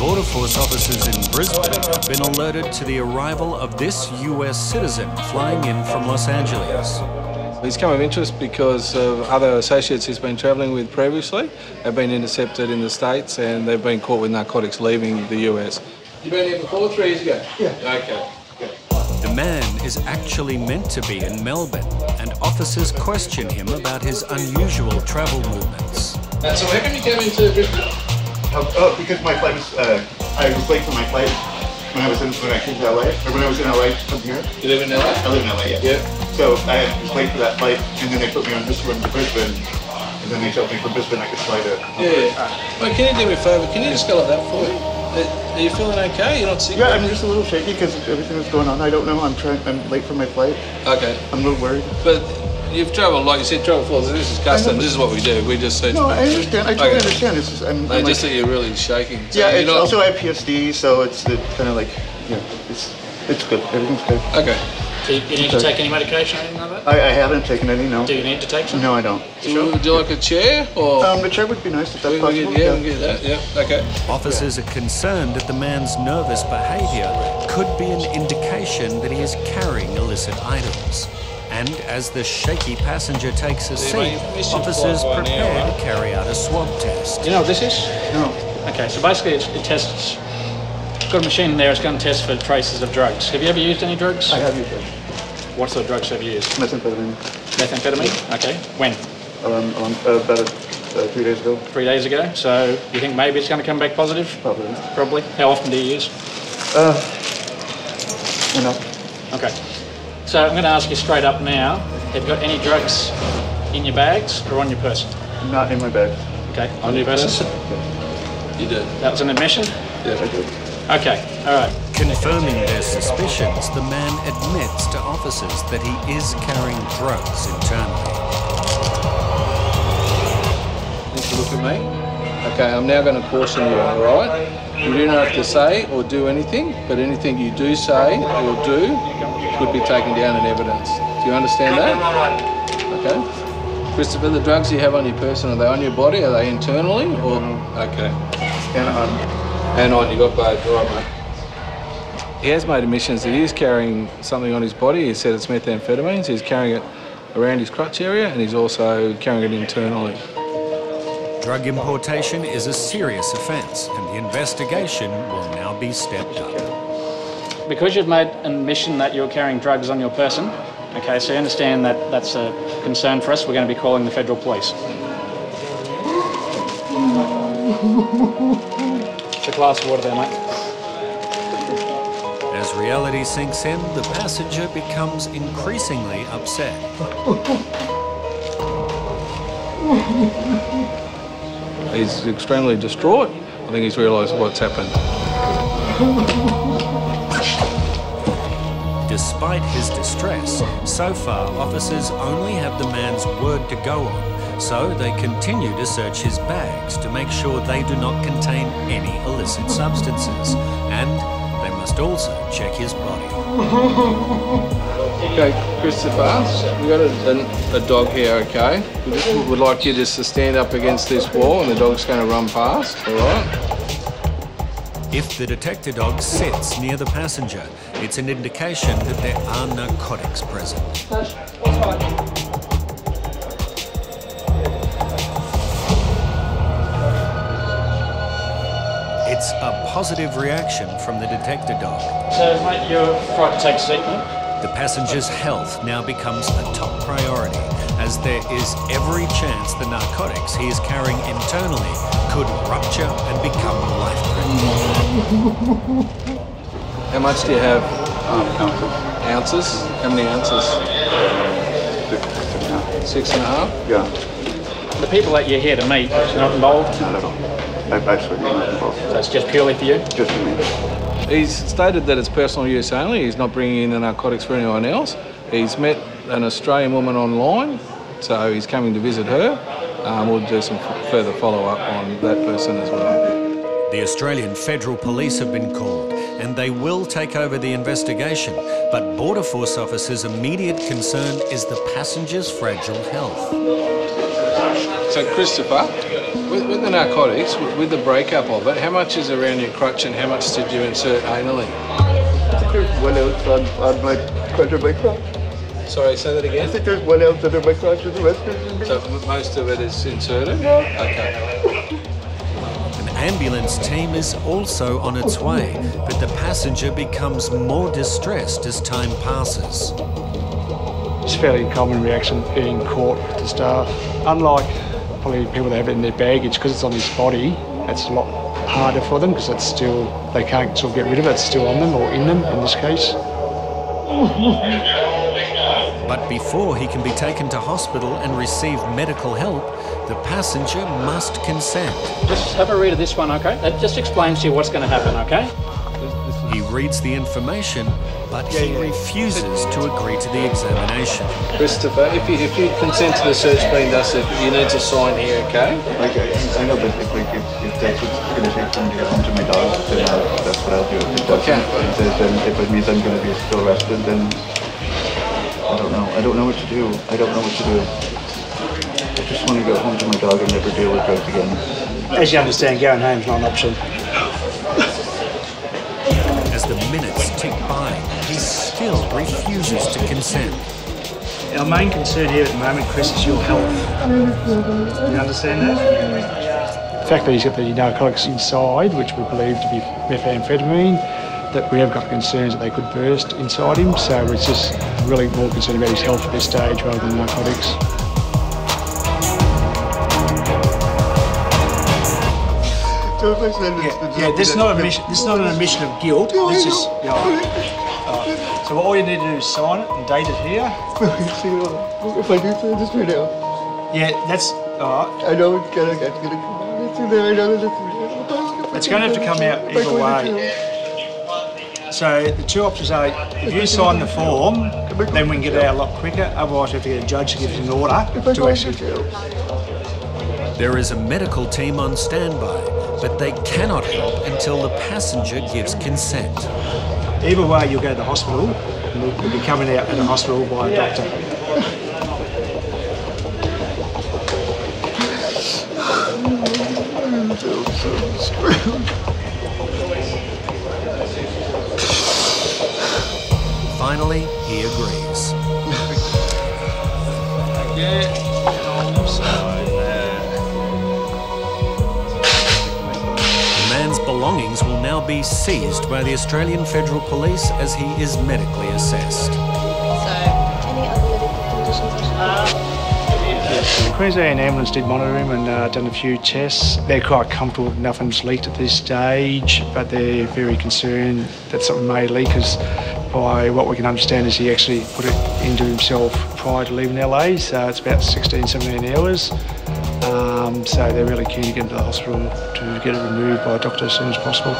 Border Force officers in Brisbane have been alerted to the arrival of this US citizen flying in from Los Angeles. He's come of interest because of other associates he's been travelling with previously have been intercepted in the States and they've been caught with narcotics leaving the US. You've been here before 3 years ago? Yeah. Okay. The man is actually meant to be in Melbourne and officers question him about his unusual travel movements. So how come you came into Brisbane? Oh, because my flight was, I was late for my flight when I was in LA to come here. You live in LA? I live in LA, yeah. So I was late for that flight, and then they put me on this one to Brisbane, and then they told me from Brisbane I could fly to... Yeah. Well, can you do me a favour? Can you just go like that for me? Are you feeling okay? You're not sick? Yeah, I'm just a little shaky because everything that's going on. I don't know. I'm late for my flight. Okay. I'm a little worried. But you've travelled, like you said, travelled for this is custom. This is what we do. We just say... No, I understand. I totally understand. It's just... I just think you're really shaking. So yeah, also I have PTSD, so it's kind of like... Yeah, it's good. Everything's good. Okay. Do you need to take any medication or anything like that? I haven't taken any, no. Do you need to take some? No, I don't. Would you like a chair? Or? A chair would be nice if that's possible. Yeah, we can get that, yeah, okay. Officers are concerned that the man's nervous behaviour could be an indication that he is carrying illicit items. And as the shaky passenger takes a seat, officers prepare to carry out a swab test. Do you know what this is? No. Okay, so basically it tests... Got a machine there, it's going to test for traces of drugs. Have you ever used any drugs? I have used drugs. What sort of drugs have you used? Methamphetamine. Methamphetamine? Okay. When? About 3 days ago. 3 days ago? So you think maybe it's going to come back positive? Probably. Probably. How often do you use? Enough. Okay. So I'm going to ask you straight up now, have you got any drugs in your bags or on your person? Not in my bag. Okay. On your person? You did. That was an admission? Yeah, I did. Okay, all right. Confirming their suspicions, the man admits to officers that he is carrying drugs internally. Just look at me. Okay, I'm now going to caution you, all right? You do not have to say or do anything, but anything you do say or do could be taken down in evidence. Do you understand that? Okay. Christopher, the drugs you have on your person, are they on your body? Are they internally? Or okay. And on, you got both, all right, mate. He has made admissions that he is carrying something on his body. He said it's methamphetamines. He's carrying it around his crotch area and he's also carrying it internally. Drug importation is a serious offence and the investigation will now be stepped up. Because you've made an admission that you're carrying drugs on your person, okay, so you understand that that's a concern for us. We're going to be calling the Federal Police. A glass of water there, mate. As reality sinks in, the passenger becomes increasingly upset. He's extremely distraught. I think he's realised what's happened. Despite his distress, so far officers only have the man's word to go on. So they continue to search his bags to make sure they do not contain any illicit substances. And they must also check his body. Okay, Christopher, we got a dog here, okay? We just would like you just to stand up against this wall and the dog's going to run past, all right? If the detector dog sits near the passenger, it's an indication that there are narcotics present. It's a positive reaction from the detector dog. So, mate, you're right to take a seat, mate. The passenger's health now becomes a top priority, as there is every chance the narcotics he is carrying internally could rupture and become life-threatening. How much do you have? Ounces. How many ounces? 6.5. 6.5? Yeah. The people that you're here to meet are not involved? Not at all. So it's just purely for you? Just for me. He's stated that it's personal use only. He's not bringing in the narcotics for anyone else. He's met an Australian woman online, so he's coming to visit her. We'll do some further follow-up on that person as well. The Australian Federal Police have been called and they will take over the investigation, but Border Force officers' immediate concern is the passenger's fragile health. So, Christopher, With the narcotics, with the breakup of it, how much is around your crutch and how much did you insert anally? One ounce on my crutch of my crotch. Sorry, say that again? I think there's 1 ounce under my crotch and the rest is... So most of it is inserted? No. Okay. An ambulance team is also on its way, but the passenger becomes more distressed as time passes. It's a fairly common reaction in court to staff. Unlike probably people that have it in their baggage, because it's on his body, it's a lot harder for them because it's still, they can't sort of get rid of it, it's still on them or in them in this case. But before he can be taken to hospital and receive medical help, the passenger must consent. Just have a read of this one, okay? That just explains to you what's going to happen, okay? He reads the information, but he refuses to agree to the examination. Christopher, if you consent to the search being done, you need to sign here, okay? Okay, I know, but if that's what's going to take time to get onto my dog, then that's what I'll do. If it means I'm going to be still arrested, then I don't know. I don't know what to do. I don't know what to do. I just want to go home to my dog and never deal with drugs again. As you understand, going home is not an option. As the minutes tick by, he still refuses to consent. Our main concern here at the moment, Chris, is your health. You understand that? The fact that he's got the narcotics inside, which we believe to be methamphetamine, that we have got concerns that they could burst inside him, so it's just really more concerned about his health at this stage rather than narcotics. This is not an admission of guilt. This is, so all you need to do is sign it and date it here. If I do sign this right now. Yeah, that's alright. I know it's gonna come out. It's gonna have to come out either way. So the two options are, if you sign the form, then we can get it out a lot quicker. Otherwise, if you get a judge who gives an order to actually There is a medical team on standby, but they cannot help until the passenger gives consent. Either way, you'll go to the hospital, and you'll be coming out at the hospital by a doctor. Finally, he agrees. Belongings will now be seized by the Australian Federal Police as he is medically assessed. So, any other conditions? The Queensland Ambulance did monitor him and done a few tests. They're quite comfortable nothing's leaked at this stage, but they're very concerned that something may leak, because by what we can understand is he actually put it into himself prior to leaving LA, so it's about 16, 17 hours. So they're really keen to get into the hospital to get it removed by a doctor as soon as possible.